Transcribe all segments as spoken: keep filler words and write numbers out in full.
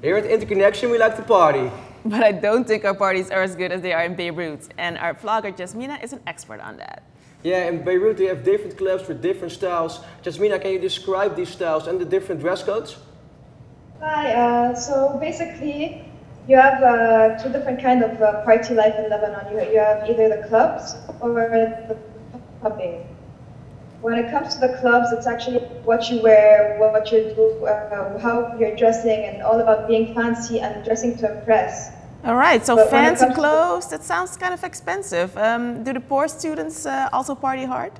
Here at Interconnection, we like to party. But I don't think our parties are as good as they are in Beirut. And our vlogger Yasmine is an expert on that. Yeah, in Beirut they have different clubs with different styles. Yasmine, can you describe these styles and the different dress codes? Hi, uh, so basically you have uh, two different kinds of uh, party life in Lebanon. You, you have either the clubs or the pubbing. When it comes to the clubs, it's actually what you wear, what you do, uh, how you're dressing, and all about being fancy and dressing to impress. All right, so but fancy clothes, that sounds kind of expensive. Um, do the poor students uh, also party hard?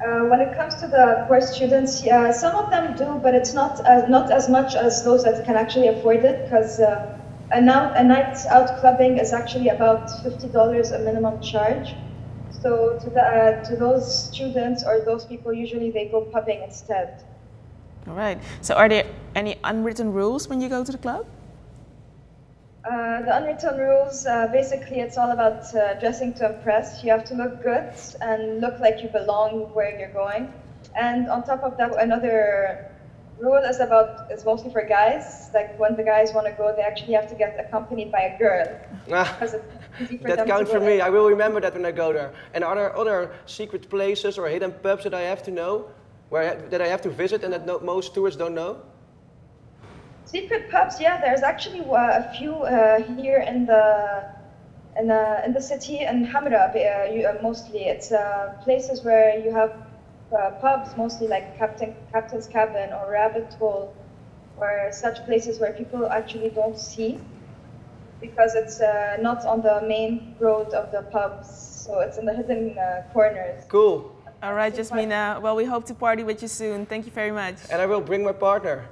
Uh, when it comes to the poor students, yeah, some of them do, but it's not as, not as much as those that can actually afford it, because uh, a, a night out clubbing is actually about fifty dollars a minimum charge. So to, the, uh, to those students or those people, usually they go pubbing instead. All right. So are there any unwritten rules when you go to the club? Uh, the unwritten rules, uh, basically it's all about uh, dressing to impress. You have to look good and look like you belong where you're going. And on top of that, another rule is about, it's mostly for guys. Like when the guys want to go, they actually have to get accompanied by a girl. Ah, that counts for me. I will remember that when I go there. And are there other secret places or hidden pubs that I have to know, where I, that I have to visit and that no, most tourists don't know? Secret pubs, yeah. There's actually a few uh, here in the in the in the city in Hamra. Uh, you, uh, mostly, it's uh, places where you have. Uh, pubs, mostly like Captain, Captain's Cabin or Rabbit Hole, or such places where people actually don't see, because it's uh, not on the main road of the pubs, so it's in the hidden uh, corners. Cool. All right, Yasmine. Well, we hope to party with you soon. Thank you very much. And I will bring my partner.